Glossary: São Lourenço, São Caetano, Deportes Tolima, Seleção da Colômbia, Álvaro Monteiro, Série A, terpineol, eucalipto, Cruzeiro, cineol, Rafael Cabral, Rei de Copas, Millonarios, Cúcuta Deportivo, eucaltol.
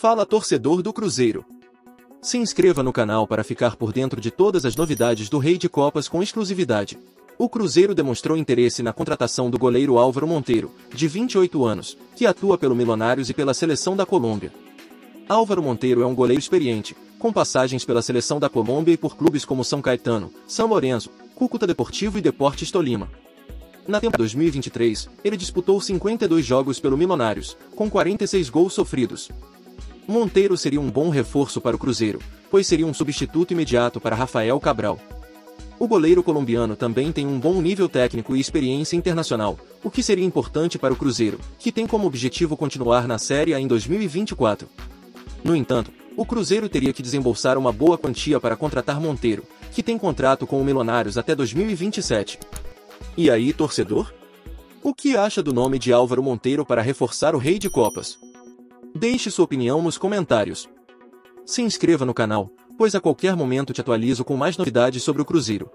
Fala, torcedor do Cruzeiro. Se inscreva no canal para ficar por dentro de todas as novidades do Rei de Copas com exclusividade. O Cruzeiro demonstrou interesse na contratação do goleiro Álvaro Monteiro, de 28 anos, que atua pelo Millonarios e pela Seleção da Colômbia. Álvaro Monteiro é um goleiro experiente, com passagens pela Seleção da Colômbia e por clubes como São Caetano, São Lourenço, Cúcuta Deportivo e Deportes Tolima. Na temporada 2023, ele disputou 52 jogos pelo Millonarios, com 46 gols sofridos. Monteiro seria um bom reforço para o Cruzeiro, pois seria um substituto imediato para Rafael Cabral. O goleiro colombiano também tem um bom nível técnico e experiência internacional, o que seria importante para o Cruzeiro, que tem como objetivo continuar na Série A em 2024. No entanto, o Cruzeiro teria que desembolsar uma boa quantia para contratar Monteiro, que tem contrato com o Millonarios até 2027. E aí, torcedor? O que acha do nome de Álvaro Monteiro para reforçar o Rei de Copas? Deixe sua opinião nos comentários. Se inscreva no canal, pois a qualquer momento te atualizo com mais novidades sobre o Cruzeiro.